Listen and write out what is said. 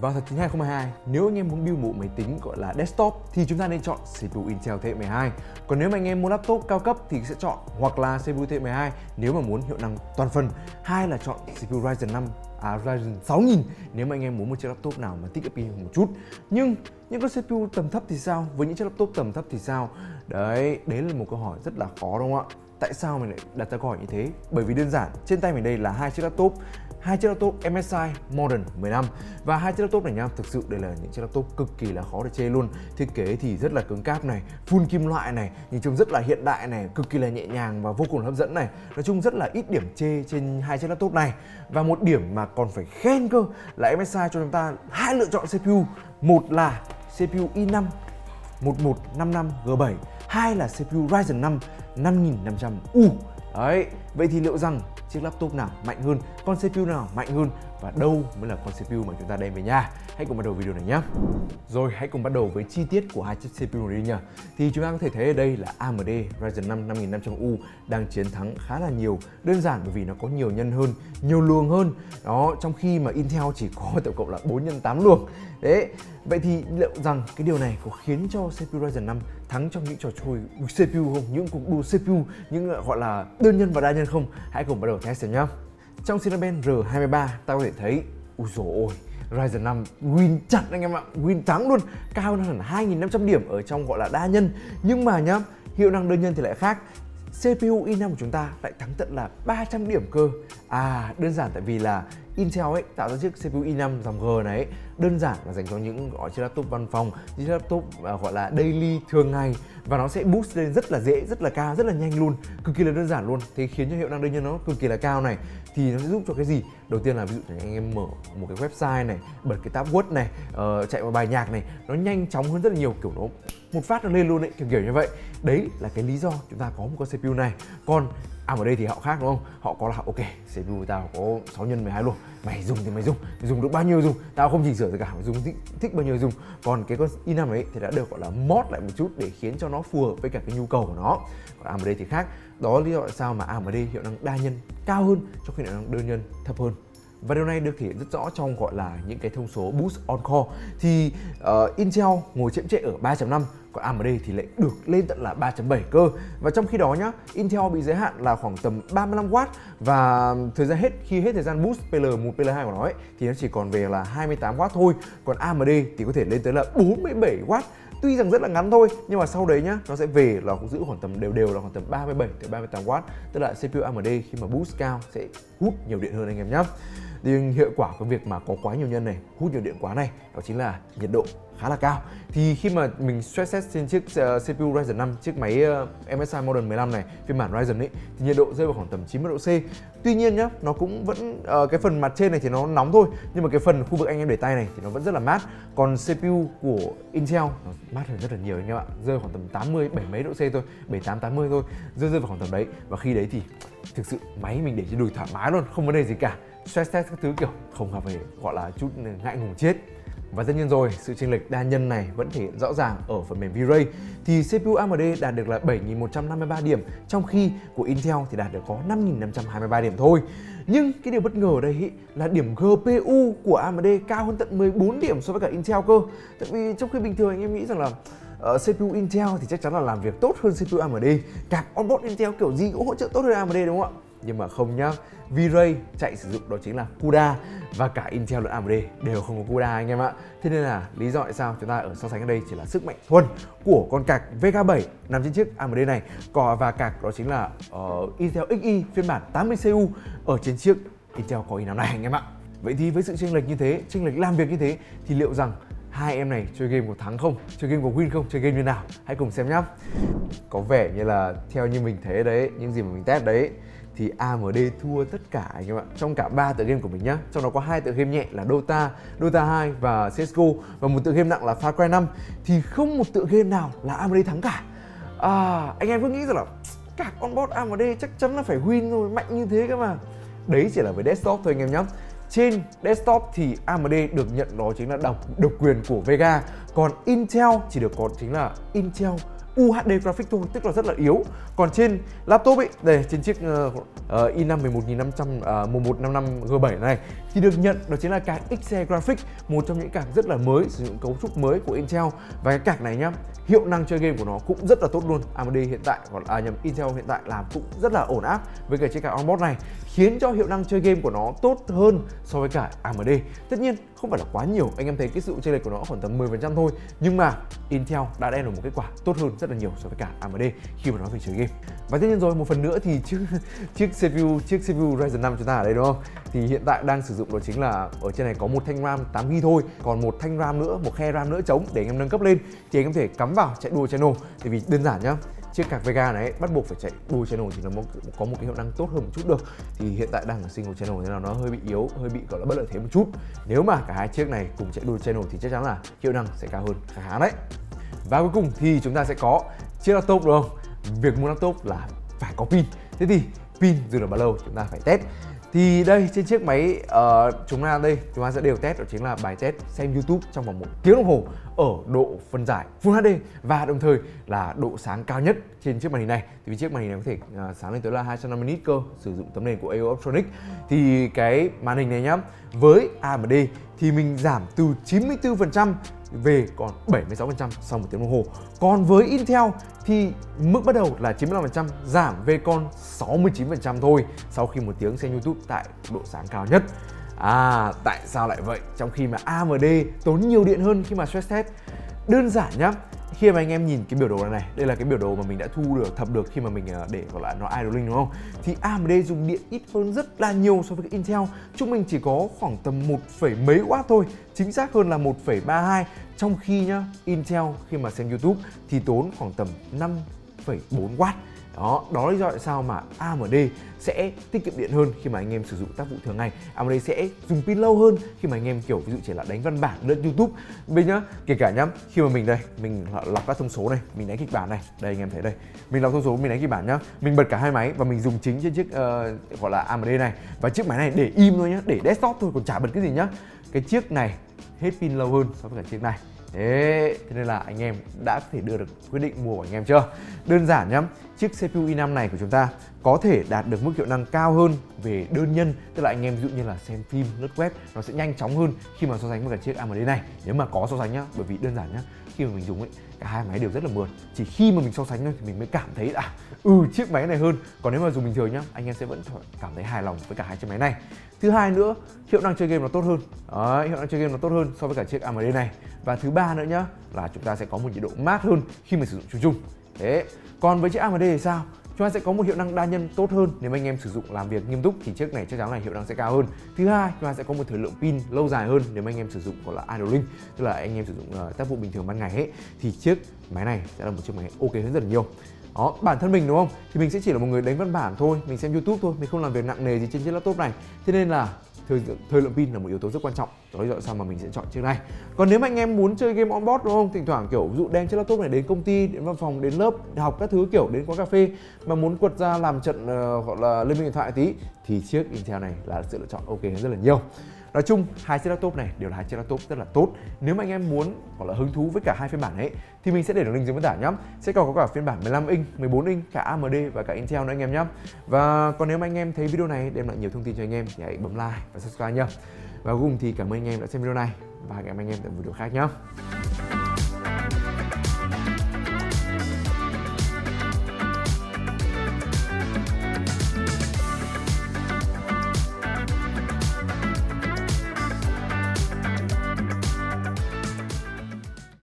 Vào tháng 9 2022, nếu anh em muốn build một máy tính gọi là desktop thì chúng ta nên chọn CPU Intel thế hệ 12. Còn nếu mà anh em muốn laptop cao cấp thì sẽ chọn hoặc là CPU thế hệ 12 nếu mà muốn hiệu năng toàn phần, hay là chọn CPU Ryzen 6000 nếu mà anh em muốn một chiếc laptop nào mà tiết kiệm pin một chút. Nhưng những cái CPU tầm thấp thì sao? Với những chiếc laptop tầm thấp thì sao? Đấy là một câu hỏi rất là khó đúng không ạ? Tại sao mình lại đặt ra câu hỏi như thế? Bởi vì đơn giản, trên tay mình đây là hai chiếc laptop MSI Modern 15 và hai chiếc laptop này nha, thực sự đây là những chiếc laptop cực kỳ là khó để chê luôn. Thiết kế thì rất là cứng cáp này, full kim loại này, nhìn chung rất là hiện đại này, cực kỳ là nhẹ nhàng và vô cùng hấp dẫn này. Nói chung rất là ít điểm chê trên hai chiếc laptop này. Và một điểm mà còn phải khen cơ là MSI cho chúng ta hai lựa chọn CPU, một là CPU i5 1155G7, hai là CPU Ryzen 5 5500U. Đấy, vậy thì liệu rằng chiếc laptop nào mạnh hơn, con CPU nào mạnh hơn và đâu mới là con CPU mà chúng ta đem về nhà? Hãy cùng bắt đầu video này nhé. Rồi, hãy cùng bắt đầu với chi tiết của hai chiếc CPU này đi nhé. Thì chúng ta có thể thấy ở đây là AMD Ryzen 5 5500U đang chiến thắng khá là nhiều, đơn giản bởi vì nó có nhiều nhân hơn, nhiều luồng hơn. Đó, trong khi mà Intel chỉ có tổng cộng là 4x8 luồng. Đấy, vậy thì liệu rằng cái điều này có khiến cho CPU Ryzen 5 thắng trong những trò chơi CPU không? Những cuộc đua CPU, những gọi là đơn nhân và đa nhân không? Hãy cùng bắt đầu test xem nhé. Trong Cinebench R23 ta có thể thấy, ui dồi ôi, Ryzen 5 win chặt anh em ạ, win thắng luôn, cao hơn hẳn 2.500 điểm ở trong gọi là đa nhân. Nhưng mà nhá, hiệu năng đơn nhân thì lại khác, CPU i5 của chúng ta lại thắng tận là 300 điểm cơ. À, đơn giản tại vì là Intel ấy tạo ra chiếc CPU i5 dòng G này ấy, đơn giản là dành cho những gọi chiếc laptop văn phòng, chiếc laptop gọi là daily thường ngày, và nó sẽ boost lên rất là dễ, rất là cao, rất là nhanh luôn, cực kỳ là đơn giản luôn. Thế khiến cho hiệu năng đương nhiên nó cực kỳ là cao này, thì nó sẽ giúp cho cái gì? Đầu tiên là ví dụ như anh em mở một cái website này, bật cái tab Word này, chạy vào bài nhạc này, nó nhanh chóng hơn rất là nhiều, kiểu nó một phát nó lên luôn ấy, kiểu như vậy. Đấy là cái lý do chúng ta có một con CPU này. Còn AMD thì họ khác đúng không? Họ có là ok, CPU tao có 6x12 luôn, mày dùng thì mày dùng được bao nhiêu dùng, tao không chỉnh sửa gì cả, mày dùng thích bao nhiêu dùng. Còn cái con i5 ấy thì đã được gọi là mod lại một chút để khiến cho nó phù hợp với cả cái nhu cầu của nó. Còn AMD thì khác, đó là lý do tại sao mà AMD hiệu năng đa nhân cao hơn trong khi hiệu năng đơn nhân thấp hơn. Và điều này được thể hiện rất rõ trong gọi là những cái thông số boost on core. Thì Intel ngồi chậm trễ ở 3.5, còn AMD thì lại được lên tận là 3.7 cơ. Và trong khi đó nhá, Intel bị giới hạn là khoảng tầm 35W, và thời gian khi hết thời gian boost PL1, PL2 của nó ấy, thì nó chỉ còn về là 28W thôi. Còn AMD thì có thể lên tới là 47W. Tuy rằng rất là ngắn thôi, nhưng mà sau đấy nhá, nó sẽ về là cũng giữ khoảng tầm đều là khoảng tầm 37 tới 38W, tức là CPU AMD khi mà boost cao sẽ hút nhiều điện hơn anh em nhá. Nhưng hiệu quả của việc mà có quá nhiều nhân này, hút nhiều điện quá này, đó chính là nhiệt độ khá là cao. Thì khi mà mình stress test trên chiếc CPU Ryzen 5, chiếc máy MSI Modern 15 này, phiên bản Ryzen ấy, thì nhiệt độ rơi vào khoảng tầm 90 độ C. Tuy nhiên nhá, nó cũng vẫn cái phần mặt trên này thì nó nóng thôi, nhưng mà cái phần khu vực anh em để tay này thì nó vẫn rất là mát. Còn CPU của Intel nó mát hơn rất là nhiều anh em ạ, rơi khoảng tầm 80, 70 mấy độ C thôi, 78, 80 thôi, rơi vào khoảng tầm đấy. Và khi đấy thì thực sự máy mình để trên đùi thoải mái luôn, không vấn đề gì cả. Stress test các thứ kiểu không gặp phải gọi là chút ngại ngùng chết. Và tất nhiên rồi, sự chênh lệch đa nhân này vẫn thể hiện rõ ràng ở phần mềm V-Ray. Thì CPU AMD đạt được là 7.153 điểm, trong khi của Intel thì đạt được có 5.523 điểm thôi. Nhưng cái điều bất ngờ ở đây ý, là điểm GPU của AMD cao hơn tận 14 điểm so với cả Intel cơ. Tại vì trong khi bình thường anh em nghĩ rằng là CPU Intel thì chắc chắn là làm việc tốt hơn CPU AMD, card onboard Intel kiểu gì cũng hỗ trợ tốt hơn AMD đúng không ạ? Nhưng mà không nhá, V-Ray chạy sử dụng đó chính là CUDA, và cả Intel lẫn AMD đều không có CUDA anh em ạ. Thế nên là lý do tại sao chúng ta ở so sánh ở đây chỉ là sức mạnh thuần của con card Vega 7 nằm trên chiếc AMD này, còn và card đó chính là Intel XE phiên bản 80CU ở trên chiếc Intel có i5 này anh em ạ. Vậy thì với sự chênh lệch như thế, chênh lệch làm việc như thế, thì liệu rằng hai em này chơi game có thắng không? Chơi game có win không? Chơi game như nào? Hãy cùng xem nhá. Có vẻ như là theo như mình thấy đấy, những gì mà mình test đấy, thì AMD thua tất cả anh em ạ. Trong cả 3 tựa game của mình nhá, trong đó có 2 tựa game nhẹ là Dota, Dota 2 và CS:GO, và một tựa game nặng là Far Cry 5, thì không một tựa game nào là AMD thắng cả. À, anh em cứ nghĩ rằng là các onboard AMD chắc chắn là phải win rồi, mạnh như thế cơ mà. Đấy chỉ là với desktop thôi anh em nhá. Trên desktop thì AMD được nhận đó chính là độc quyền của Vega, còn Intel chỉ được có chính là Intel UHD graphic thôi, tức là rất là yếu. Còn trên laptop ấy, đây trên chiếc i5 11555G7 này thì được nhận đó chính là card Xe Graphics, một trong những card rất là mới, sử dụng cấu trúc mới của Intel. Và cái card này nhá, hiệu năng chơi game của nó cũng rất là tốt luôn. AMD hiện tại còn Intel hiện tại làm cũng rất là ổn áp với cái chiếc card onboard này, khiến cho hiệu năng chơi game của nó tốt hơn so với cả AMD. Tất nhiên không phải là quá nhiều, anh em thấy cái sự chênh lệch của nó khoảng tầm 10% thôi, nhưng mà Intel đã đem được một kết quả tốt hơn rất là nhiều so với cả AMD khi mà nói về chơi game. Và tất nhiên rồi, một phần nữa thì chiếc CPU Ryzen 5 chúng ta ở đây đúng không? Thì hiện tại đang sử dụng đó chính là ở trên này có một thanh RAM 8GB thôi, còn một thanh RAM nữa, một khe RAM nữa trống để anh em nâng cấp lên thì anh em có thể cắm vào chạy đua channel. Tại vì đơn giản nhá, chiếc card Vega này bắt buộc phải chạy dual channel thì nó có một cái hiệu năng tốt hơn một chút được. Thì hiện tại đang ở single channel nên là nó hơi bị yếu, hơi bị gọi là bất lợi thế một chút. Nếu mà cả hai chiếc này cùng chạy dual channel thì chắc chắn là hiệu năng sẽ cao hơn khá khá đấy. Và cuối cùng thì chúng ta sẽ có chiếc laptop đúng không? Việc mua laptop là phải có pin. Thế thì pin dù là bao lâu chúng ta phải test. Thì đây trên chiếc máy chúng ta sẽ đều test, đó chính là bài test xem YouTube trong vòng 1 tiếng đồng hồ ở độ phân giải Full HD và đồng thời là độ sáng cao nhất trên chiếc màn hình này. Thì chiếc màn hình này có thể sáng lên tới là 250 nit cơ, sử dụng tấm nền của AU Optronics. Thì cái màn hình này nhá, với AMD thì mình giảm từ 94% về còn 76% sau 1 tiếng đồng hồ. Còn với Intel thì mức bắt đầu là 95% giảm về còn 69% thôi sau khi 1 tiếng xem YouTube tại độ sáng cao nhất. À, tại sao lại vậy? Trong khi mà AMD tốn nhiều điện hơn khi mà stress test. Đơn giản nhá, khi mà anh em nhìn cái biểu đồ này, đây là cái biểu đồ mà mình đã thập được khi mà mình để gọi là nó idling đúng không? Thì AMD dùng điện ít hơn rất là nhiều so với cái Intel. Chúng mình chỉ có khoảng tầm 1 mấy W thôi, chính xác hơn là 1,32. Trong khi nhá, Intel khi mà xem YouTube thì tốn khoảng tầm 5,4W. Đó là lý do tại sao mà AMD sẽ tiết kiệm điện hơn khi mà anh em sử dụng tác vụ thường ngày. AMD sẽ dùng pin lâu hơn khi mà anh em kiểu ví dụ chỉ là đánh văn bản, lướt YouTube. Bây nhá, kể cả nhá, khi mà mình đây, mình lọc các thông số này, mình đánh kịch bản này, đây anh em thấy đây, mình lọc thông số, mình đánh kịch bản nhá, mình bật cả hai máy và mình dùng chính trên chiếc gọi là AMD này, và chiếc máy này để im thôi nhá, để desktop thôi, còn chả bật cái gì nhá. Cái chiếc này hết pin lâu hơn so với cả chiếc này. Thế nên là anh em đã có thể đưa được quyết định mua của anh em chưa? Đơn giản nhá, chiếc CPU i5 này của chúng ta có thể đạt được mức hiệu năng cao hơn về đơn nhân, tức là anh em ví dụ như là xem phim, lướt web nó sẽ nhanh chóng hơn khi mà so sánh với cả chiếc AMD này, nếu mà có so sánh nhá. Bởi vì đơn giản nhá, khi mà mình dùng ấy, cả hai máy đều rất là mượt, chỉ khi mà mình so sánh thôi thì mình mới cảm thấy là chiếc máy này hơn. Còn nếu mà dùng bình thường nhá, anh em sẽ vẫn cảm thấy hài lòng với cả hai chiếc máy này. Thứ hai nữa, hiệu năng chơi game nó tốt hơn. Đấy, hiệu năng chơi game nó tốt hơn so với cả chiếc AMD này. Và thứ ba nữa nhá, là chúng ta sẽ có một nhiệt độ mát hơn khi mà sử dụng chung chung. Thế còn với chiếc AMD thì sao? Chúng ta sẽ có một hiệu năng đa nhân tốt hơn. Nếu mà anh em sử dụng làm việc nghiêm túc thì chiếc này chắc chắn là hiệu năng sẽ cao hơn. Thứ hai, chúng ta sẽ có một thời lượng pin lâu dài hơn nếu mà anh em sử dụng gọi là idling, tức là anh em sử dụng tác vụ bình thường ban ngày ấy, thì chiếc máy này sẽ là một chiếc máy ok hơn rất là nhiều. Đó, bản thân mình đúng không? Thì mình sẽ chỉ là một người đánh văn bản thôi, mình xem YouTube thôi, mình không làm việc nặng nề gì trên chiếc laptop này. Thế nên là thời lượng pin là một yếu tố rất quan trọng. Đó là sao mà mình sẽ chọn chiếc này. Còn nếu mà anh em muốn chơi game onboard đúng không? Thỉnh thoảng kiểu ví dụ đem chiếc laptop này đến công ty, đến văn phòng, đến lớp, học các thứ kiểu, đến quán cà phê mà muốn quật ra làm trận hoặc là lên điện thoại tí thì chiếc Intel này là sự lựa chọn ok hơn rất là nhiều. Nói chung hai chiếc laptop này đều là hai chiếc laptop rất là tốt. Nếu mà anh em muốn gọi là hứng thú với cả hai phiên bản ấy thì mình sẽ để đường link dưới mô tả nhá. Sẽ còn có cả phiên bản 15 inch, 14 inch, cả AMD và cả Intel nữa anh em nhá. Và còn nếu mà anh em thấy video này đem lại nhiều thông tin cho anh em thì hãy bấm like và subscribe nhá. Và cuối cùng thì cảm ơn anh em đã xem video này và hẹn gặp anh em tại video khác nhá.